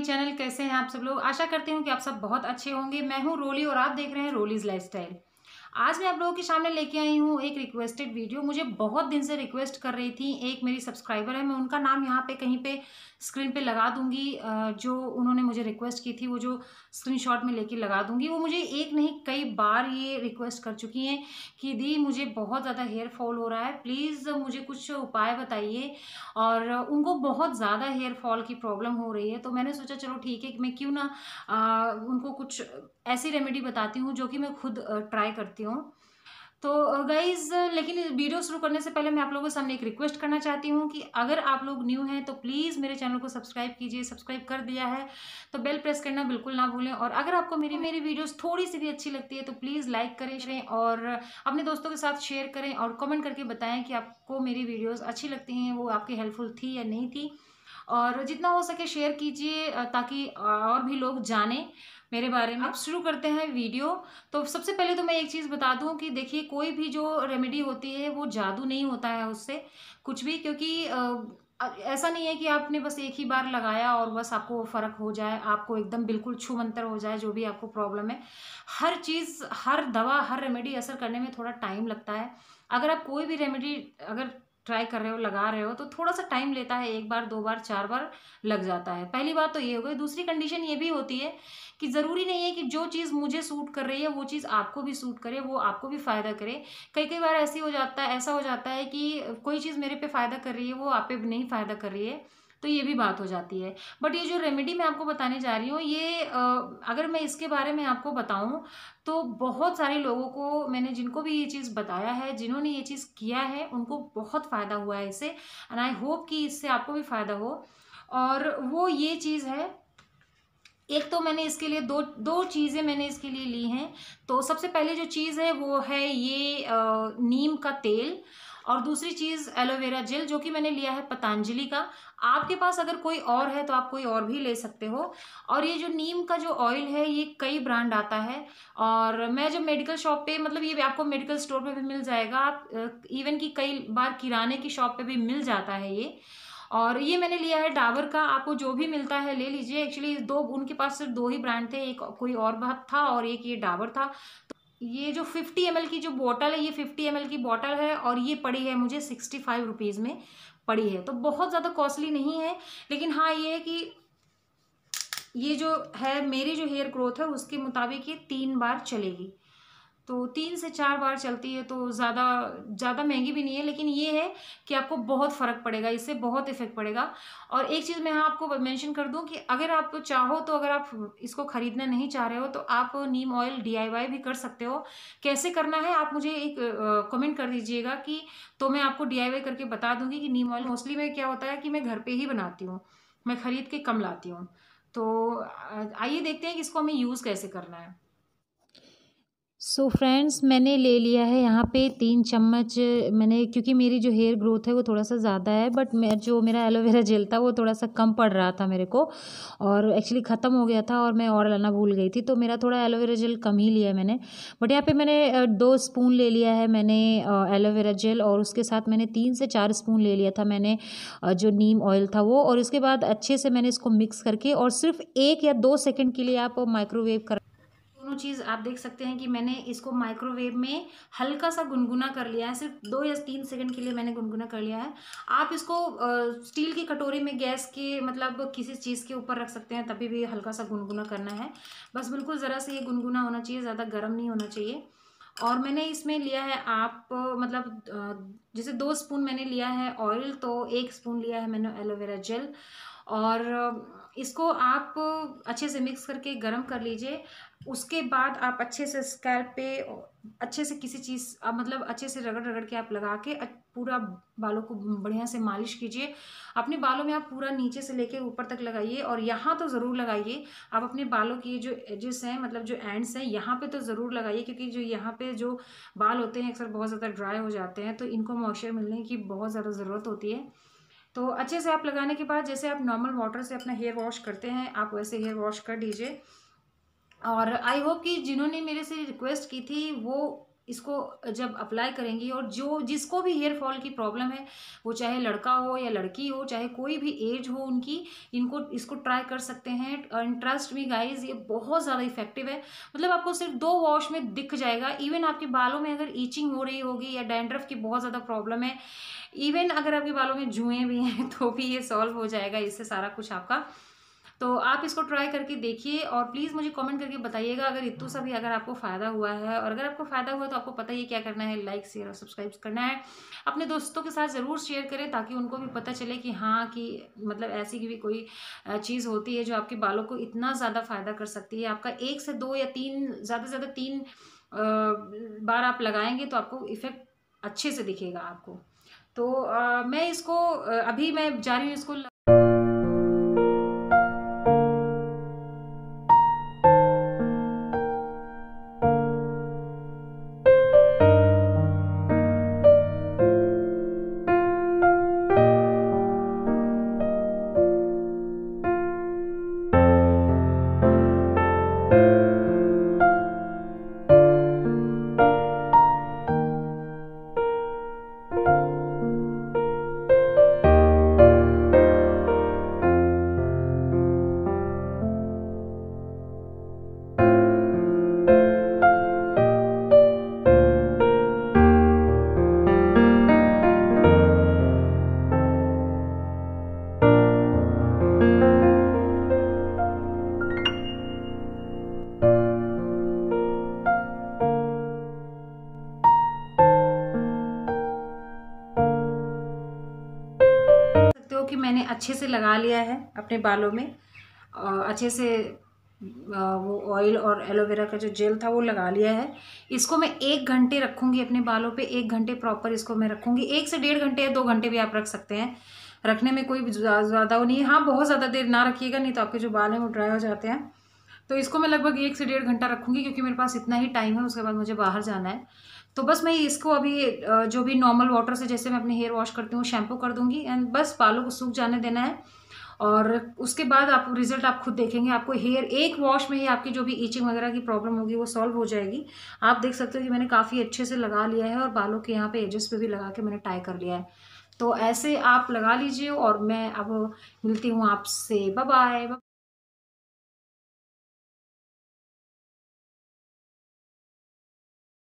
My channel. कैसे हैं आप सब लोग? आशा करती हूँ कि आप सब बहुत अच्छे होंगे। मैं हूँ रोली और आप देख रहे हैं रोलीज़ लाइफ स्टाइल। आज मैं आप लोगों के सामने लेके आई हूँ एक रिक्वेस्टेड वीडियो। मुझे बहुत दिन से रिक्वेस्ट कर रही थी एक मेरी सब्सक्राइबर है, मैं उनका नाम यहाँ पे कहीं पे स्क्रीन पे लगा दूँगी। जो उन्होंने मुझे रिक्वेस्ट की थी वो जो स्क्रीनशॉट में लेके लगा दूँगी। वो मुझे एक नहीं कई बार ये रिक्वेस्ट कर चुकी हैं कि दी मुझे बहुत ज़्यादा हेयर फॉल हो रहा है, प्लीज़ मुझे कुछ उपाय बताइए। और उनको बहुत ज़्यादा हेयर फॉल की प्रॉब्लम हो रही है, तो मैंने सोचा चलो ठीक है कि मैं क्यों ना उनको कुछ ऐसी रेमेडी बताती हूँ जो कि मैं खुद ट्राई करती हूँ। तो गाइज़, लेकिन वीडियो शुरू करने से पहले मैं आप लोगों के सामने एक रिक्वेस्ट करना चाहती हूँ कि अगर आप लोग न्यू हैं तो प्लीज़ मेरे चैनल को सब्सक्राइब कीजिए। सब्सक्राइब कर दिया है तो बेल प्रेस करना बिल्कुल ना भूलें। और अगर आपको मेरी वीडियोस थोड़ी सी भी अच्छी लगती है तो प्लीज़ लाइक करें और अपने दोस्तों के साथ शेयर करें और कमेंट करके बताएँ कि आपको मेरी वीडियोज़ अच्छी लगती हैं, वो आपकी हेल्पफुल थी या नहीं थी। और जितना हो सके शेयर कीजिए ताकि और भी लोग जानें मेरे बारे में। अब शुरू करते हैं वीडियो। तो सबसे पहले तो मैं एक चीज़ बता दूं कि देखिए, कोई भी जो रेमेडी होती है वो जादू नहीं होता है उससे कुछ भी, क्योंकि ऐसा नहीं है कि आपने बस एक ही बार लगाया और बस आपको फ़र्क हो जाए, आपको एकदम बिल्कुल छू मंतर हो जाए जो भी आपको प्रॉब्लम है। हर चीज़, हर दवा, हर रेमेडी असर करने में थोड़ा टाइम लगता है। अगर आप कोई भी रेमेडी अगर ट्राई कर रहे हो, लगा रहे हो, तो थोड़ा सा टाइम लेता है, एक बार दो बार चार बार लग जाता है। पहली बात तो ये हो गई। दूसरी कंडीशन ये भी होती है कि ज़रूरी नहीं है कि जो चीज़ मुझे सूट कर रही है वो चीज़ आपको भी सूट करे, वो आपको भी फ़ायदा करे। कई बार ऐसा हो जाता है कि कोई चीज़ मेरे पे फ़ायदा कर रही है वो आप पे नहीं फ़ायदा कर रही है, तो ये भी बात हो जाती है। बट ये जो रेमेडी मैं आपको बताने जा रही हूँ, ये अगर मैं इसके बारे में आपको बताऊँ तो बहुत सारे लोगों को, मैंने जिनको भी ये चीज़ बताया है, जिन्होंने ये चीज़ किया है, उनको बहुत फ़ायदा हुआ है इससे। एंड आई होप कि इससे आपको भी फ़ायदा हो। और वो ये चीज़ है, एक तो मैंने इसके लिए दो चीज़ें मैंने इसके लिए ली हैं। तो सबसे पहले जो चीज़ है वो है ये नीम का तेल, और दूसरी चीज़ एलोवेरा जेल जो कि मैंने लिया है पतंजलि का। आपके पास अगर कोई और है तो आप कोई और भी ले सकते हो। और ये जो नीम का जो ऑयल है ये कई ब्रांड आता है, और मैं जब मेडिकल शॉप पे, मतलब ये आपको मेडिकल स्टोर पे भी मिल जाएगा, आप इवन कि कई बार किराने की शॉप पे भी मिल जाता है ये। और ये मैंने लिया है डाबर का, आपको जो भी मिलता है ले लीजिए। एक्चुअली उनके पास सिर्फ दो ही ब्रांड थे, एक कोई और बात था और एक ये डाबर था। तो ये जो 50 ml की जो बोतल है, ये 50 ml की बोतल है, और ये पड़ी है मुझे 65 रुपीज़ में पड़ी है। तो बहुत ज़्यादा कॉस्टली नहीं है, लेकिन हाँ ये है कि ये जो है मेरी जो हेयर ग्रोथ है उसके मुताबिक ये 3 बार चलेगी, तो 3 से 4 बार चलती है। तो ज़्यादा महंगी भी नहीं है, लेकिन ये है कि आपको बहुत फ़र्क पड़ेगा, इससे बहुत इफ़ेक्ट पड़ेगा। और एक चीज़ मैं आपको मेंशन कर दूं कि अगर आप चाहो तो, अगर आप इसको ख़रीदना नहीं चाह रहे हो तो आप नीम ऑयल DIY भी कर सकते हो। कैसे करना है आप मुझे एक कमेंट कर दीजिएगा कि तो मैं आपको DIY करके बता दूँगी कि नीम ऑयल मोस्टली में क्या होता है कि मैं घर पर ही बनाती हूँ, मैं ख़रीद के कम लाती हूँ। तो आइए देखते हैं कि इसको हमें यूज़ कैसे करना है। सो फ्रेंड्स, मैंने ले लिया है यहाँ पे 3 चम्मच मैंने, क्योंकि मेरी जो हेयर ग्रोथ है वो थोड़ा सा ज़्यादा है, बट मैं जो मेरा एलोवेरा जेल था वो थोड़ा सा कम पड़ रहा था मेरे को, और एक्चुअली ख़त्म हो गया था और मैं और लाना भूल गई थी, तो मेरा थोड़ा एलोवेरा जेल कम ही लिया मैंने। बट यहाँ पे मैंने 2 स्पून ले लिया है मैंने एलोवेरा जेल, और उसके साथ मैंने 3 से 4 स्पून ले लिया था मैंने जो नीम ऑयल था वो। और इसके बाद अच्छे से मैंने इसको मिक्स करके, और सिर्फ 1 या 2 सेकेंड के लिए आप माइक्रोवेव कर। चीज़ आप देख सकते हैं कि मैंने इसको माइक्रोवेव में हल्का सा गुनगुना कर लिया है, सिर्फ 2 या 3 सेकंड के लिए मैंने गुनगुना कर लिया है। आप इसको स्टील की कटोरी में, गैस के मतलब किसी चीज़ के ऊपर रख सकते हैं, तभी भी हल्का सा गुनगुना करना है, बस बिल्कुल ज़रा से ये गुनगुना होना चाहिए, ज़्यादा गर्म नहीं होना चाहिए। और मैंने इसमें लिया है आप मतलब जैसे 2 स्पून मैंने लिया है ऑयल, तो 1 स्पून लिया है मैंने एलोवेरा जेल। और इसको आप अच्छे से मिक्स करके गरम कर लीजिए। उसके बाद आप अच्छे से स्कैल्प पे अच्छे से किसी चीज़, आप मतलब अच्छे से रगड़ रगड़ के आप लगा के पूरा बालों को बढ़िया से मालिश कीजिए। अपने बालों में आप पूरा नीचे से लेके ऊपर तक लगाइए, और यहाँ तो ज़रूर लगाइए। आप अपने बालों की जो एजेस हैं, मतलब जो एंड्स हैं, यहाँ पे तो ज़रूर लगाइए, क्योंकि जो यहाँ पे जो बाल होते हैं अक्सर बहुत ज़्यादा ड्राई हो जाते हैं, तो इनको मॉइस्चर मिलने की बहुत ज़्यादा ज़रूरत होती है। तो अच्छे से आप लगाने के बाद, जैसे आप नॉर्मल वाटर से अपना हेयर वॉश करते हैं, आप वैसे हेयर वॉश कर दीजिए। और आई होप कि जिन्होंने मेरे से रिक्वेस्ट की थी वो इसको जब अप्लाई करेंगी और जो जिसको भी हेयर फॉल की प्रॉब्लम है, वो चाहे लड़का हो या लड़की हो, चाहे कोई भी एज हो उनकी, इनको इसको ट्राई कर सकते हैं। एंड ट्रस्ट मी गाइज, ये बहुत ज़्यादा इफेक्टिव है। मतलब आपको सिर्फ 2 वॉश में दिख जाएगा। इवन आपके बालों में अगर ईचिंग हो रही होगी या डैंड्रफ की बहुत ज़्यादा प्रॉब्लम है, इवन अगर आपके बालों में जुएँ भी हैं, तो भी ये सॉल्व हो जाएगा इससे सारा कुछ आपका। तो आप इसको ट्राई करके देखिए और प्लीज़ मुझे कमेंट करके बताइएगा अगर इतना सा भी अगर आपको फ़ायदा हुआ है। और अगर आपको फ़ायदा हुआ तो आपको पता ही क्या करना है, लाइक शेयर और सब्सक्राइब करना है। अपने दोस्तों के साथ ज़रूर शेयर करें ताकि उनको भी पता चले कि हाँ, कि मतलब ऐसी की भी कोई चीज़ होती है जो आपके बालों को इतना ज़्यादा फ़ायदा कर सकती है। आपका 1 से 2 या 3, ज़्यादा से ज़्यादा 3 बार आप लगाएंगे तो आपको इफ़ेक्ट अच्छे से दिखेगा आपको। तो मैं इसको अभी मैं जा रही हूँ इसको कि मैंने अच्छे से लगा लिया है अपने बालों में, और अच्छे से वो ऑयल और एलोवेरा का जो जेल था वो लगा लिया है। इसको मैं 1 घंटे रखूँगी अपने बालों पे। 1 घंटे प्रॉपर इसको मैं रखूँगी। 1 से 1.5 घंटे या 2 घंटे भी आप रख सकते हैं। रखने में कोई ज़्यादा वो नहीं है। हाँ, बहुत ज़्यादा देर ना रखिएगा, नहीं तो आपके जो बाल हैं वो ड्राई हो जाते हैं। तो इसको मैं लगभग 1 से 1.5 घंटा रखूँगी क्योंकि मेरे पास इतना ही टाइम है, उसके बाद मुझे बाहर जाना है। तो बस मैं इसको अभी जो भी नॉर्मल वाटर से जैसे मैं अपने हेयर वॉश करती हूँ शैम्पू कर दूँगी एंड बस बालों को सूख जाने देना है। और उसके बाद आप रिज़ल्ट आप खुद देखेंगे। आपको हेयर 1 वॉश में ही आपकी जो भी ईचिंग वगैरह की प्रॉब्लम होगी वो सॉल्व हो जाएगी। आप देख सकते हो कि मैंने काफ़ी अच्छे से लगा लिया है और बालों के यहाँ पे एजेस पे भी लगा के मैंने टाई कर लिया है। तो ऐसे आप लगा लीजिए और मैं अब मिलती हूँ आपसे। Bye bye.